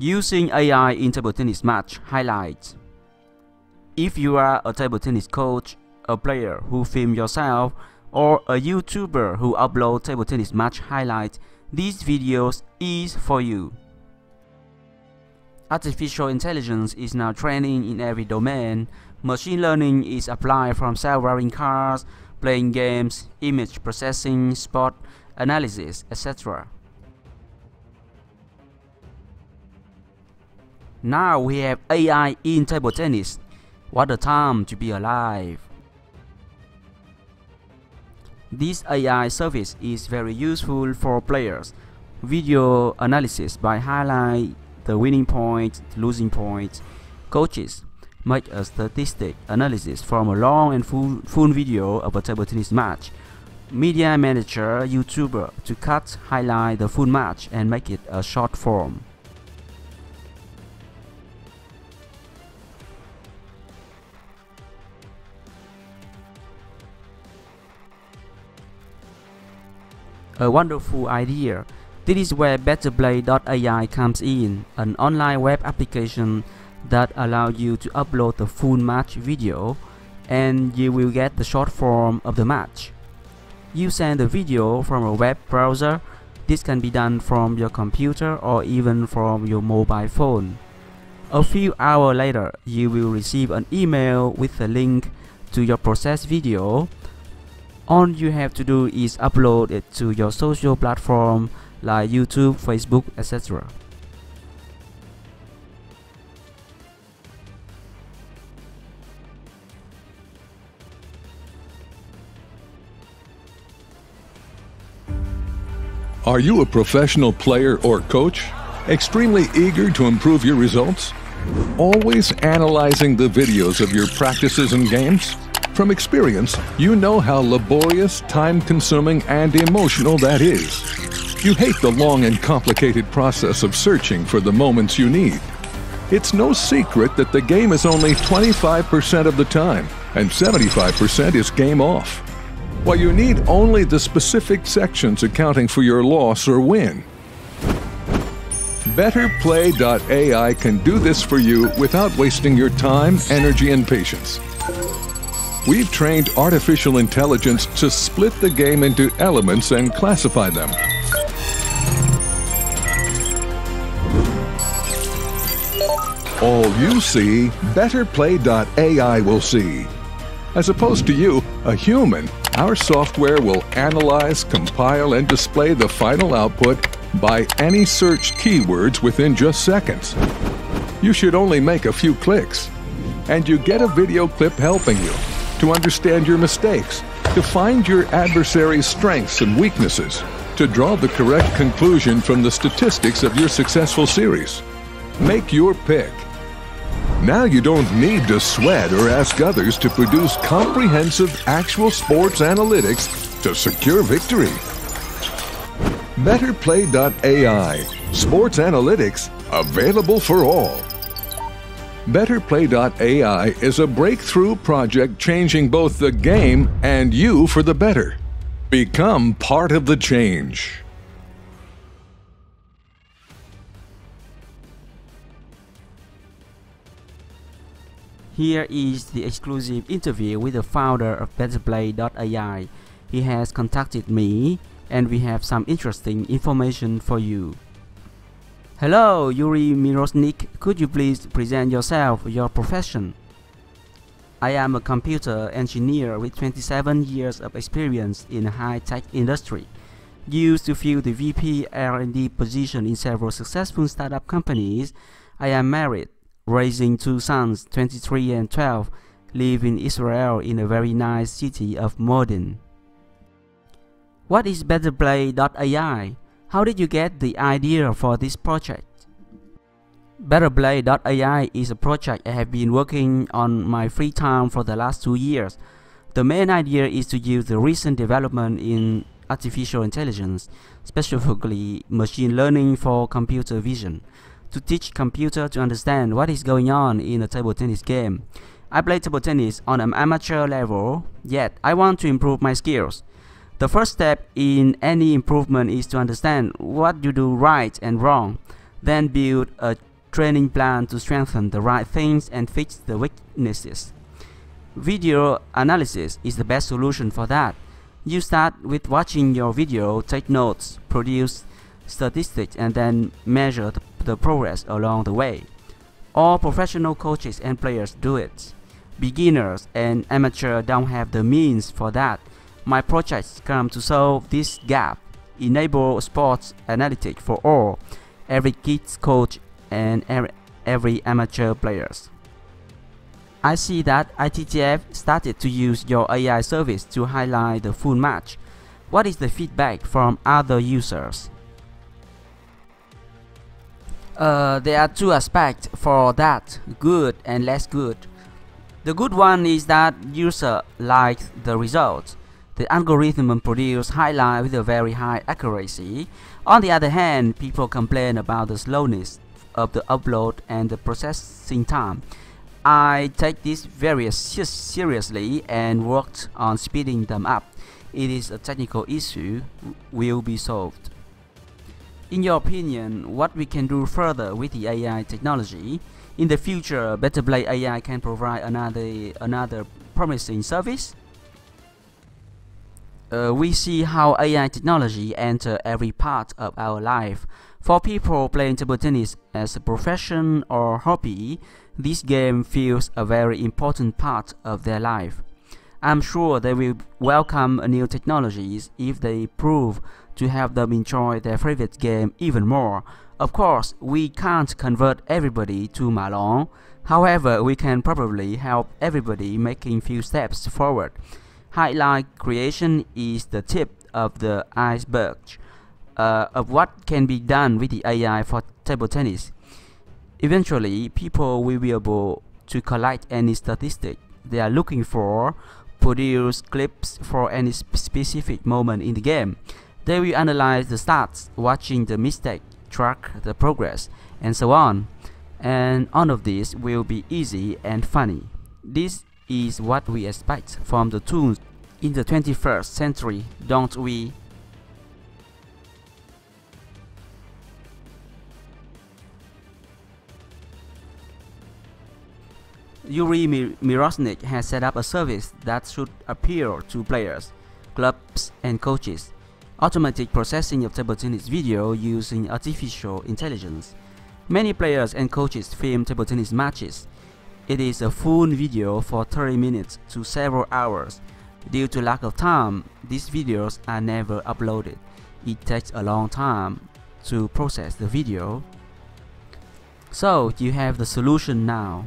Using AI in table tennis match highlights. If you are a table tennis coach, a player who films yourself, or a YouTuber who uploads table tennis match highlights, these videos is for you. Artificial intelligence is now training in every domain. Machine learning is applied from self-driving cars, playing games, image processing, sport analysis, etc. Now we have AI in table tennis. What a time to be alive! This AI service is very useful for players. Video analysis by highlight the winning points, losing points. Coaches make a statistic analysis from a long and full video of a table tennis match. Media manager, YouTuber to cut, highlight the full match and make it a short form. A wonderful idea. This is where BetterPlay.ai comes in, an online web application that allows you to upload the full match video and you will get the short form of the match. You send the video from a web browser. This can be done from your computer or even from your mobile phone. A few hours later, you will receive an email with a link to your processed video. All you have to do is upload it to your social platform like YouTube, Facebook, etc. Are you a professional player or coach? Extremely eager to improve your results? Always analyzing the videos of your practices and games? From experience, you know how laborious, time-consuming, and emotional that is. You hate the long and complicated process of searching for the moments you need. It's no secret that the game is only 25% of the time, and 75% is game off. While you need only the specific sections accounting for your loss or win. BetterPlay.ai can do this for you without wasting your time, energy, and patience. We've trained artificial intelligence to split the game into elements and classify them. All you see, BetterPlay.ai will see. As opposed to you, a human, our software will analyze, compile, and display the final output by any search keywords within just seconds. You should only make a few clicks, and you get a video clip helping you to understand your mistakes, to find your adversary's strengths and weaknesses, to draw the correct conclusion from the statistics of your successful series. Make your pick. Now you don't need to sweat or ask others to produce comprehensive actual sports analytics to secure victory. BetterPlay.ai. Sports analytics available for all. BetterPlay.ai is a breakthrough project changing both the game and you for the better. Become part of the change. Here is the exclusive interview with the founder of BetterPlay.ai. He has contacted me and we have some interesting information for you. Hello, Yuri Mirosnik. Could you please present yourself, your profession? I am a computer engineer with 27 years of experience in the high-tech industry. Used to fill the VP R&D position in several successful startup companies. I am married, raising two sons, 23 and 12, live in Israel in a very nice city of Modin. What is BetterPlay.ai? How did you get the idea for this project? BetterPlay.ai is a project I have been working on my free time for the last 2 years. The main idea is to use the recent development in artificial intelligence, specifically machine learning for computer vision, to teach computer to understand what is going on in a table tennis game. I play table tennis on an amateur level, yet I want to improve my skills. The first step in any improvement is to understand what you do right and wrong, then build a training plan to strengthen the right things and fix the weaknesses. Video analysis is the best solution for that. You start with watching your video, take notes, produce statistics, and then measure the progress along the way. All professional coaches and players do it. Beginners and amateurs don't have the means for that. My projects come to solve this gap, enable sports analytics for all, every kids coach and every amateur players. I see that ITTF started to use your AI service to highlight the full match. What is the feedback from other users? There are two aspects for that, good and less good. The good one is that user likes the results. The algorithm produces highlights with a very high accuracy. On the other hand, people complain about the slowness of the upload and the processing time. I take these very seriously and worked on speeding them up. It is a technical issue, will be solved. In your opinion, what we can do further with the AI technology? In the future, BetterPlay.ai can provide another promising service. We see how AI technology enters every part of our life. For people playing table tennis as a profession or hobby, this game feels a very important part of their life. I'm sure they will welcome new technologies if they prove to help them enjoy their favorite game even more. Of course, we can't convert everybody to Mahjong. However, we can probably help everybody making few steps forward. Highlight creation is the tip of the iceberg of what can be done with the AI for table tennis. Eventually, people will be able to collect any statistic they are looking for, produce clips for any specific moment in the game. They will analyze the stats, watching the mistake, track the progress, and so on. And all of this will be easy and funny. This is what we expect from the tools in the 21st century, don't we? Yuri Mirosnik has set up a service that should appeal to players, clubs, and coaches. Automatic processing of table tennis video using artificial intelligence. Many players and coaches film table tennis matches. It is a full video for 30 minutes to several hours. Due to lack of time, these videos are never uploaded. It takes a long time to process the video. So you have the solution now.